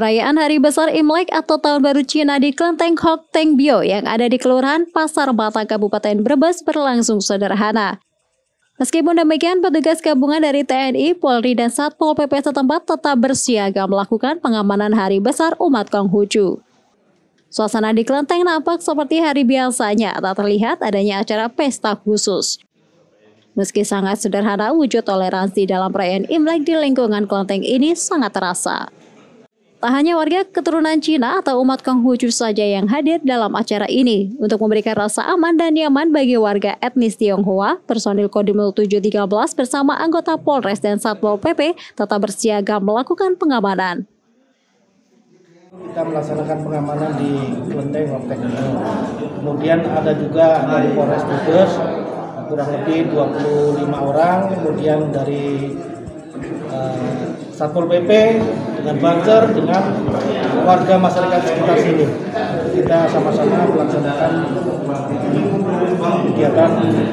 Perayaan Hari Besar Imlek atau Tahun Baru Cina di Klenteng Hok Tek Bio yang ada di Kelurahan Pasarbatang Kabupaten Brebes berlangsung sederhana. Meskipun demikian, petugas gabungan dari TNI, Polri, dan Satpol PP setempat tetap bersiaga melakukan pengamanan Hari Besar Umat Konghucu. Suasana di kelenteng nampak seperti hari biasanya, tak terlihat adanya acara pesta khusus. Meski sangat sederhana, wujud toleransi dalam perayaan Imlek di lingkungan kelenteng ini sangat terasa. Tak hanya warga keturunan Cina atau umat Konghucu saja yang hadir dalam acara ini untuk memberikan rasa aman dan nyaman bagi warga etnis Tionghoa, personil Kodim 0713 bersama anggota Polres dan Satpol PP tetap bersiaga melakukan pengamanan. Kita melaksanakan pengamanan di Klenteng Hok Tek Bio. Kemudian ada juga dari Polres Brebes kurang lebih 25 orang, kemudian dari Satpol PP dengan banser, dengan warga masyarakat sekitar sini. Kita sama-sama melaksanakan kegiatan,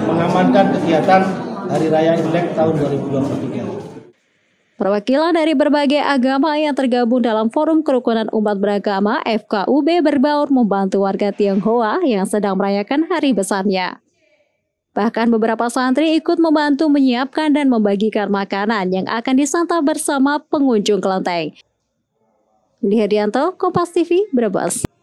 mengamankan kegiatan Hari Raya Imlek tahun 2023. Perwakilan dari berbagai agama yang tergabung dalam Forum Kerukunan Umat Beragama (FKUB) berbaur membantu warga Tionghoa yang sedang merayakan hari besarnya. Bahkan beberapa santri ikut membantu menyiapkan dan membagikan makanan yang akan disantap bersama pengunjung kelenteng. Di Heriyanto, Kompas TV, Brebes.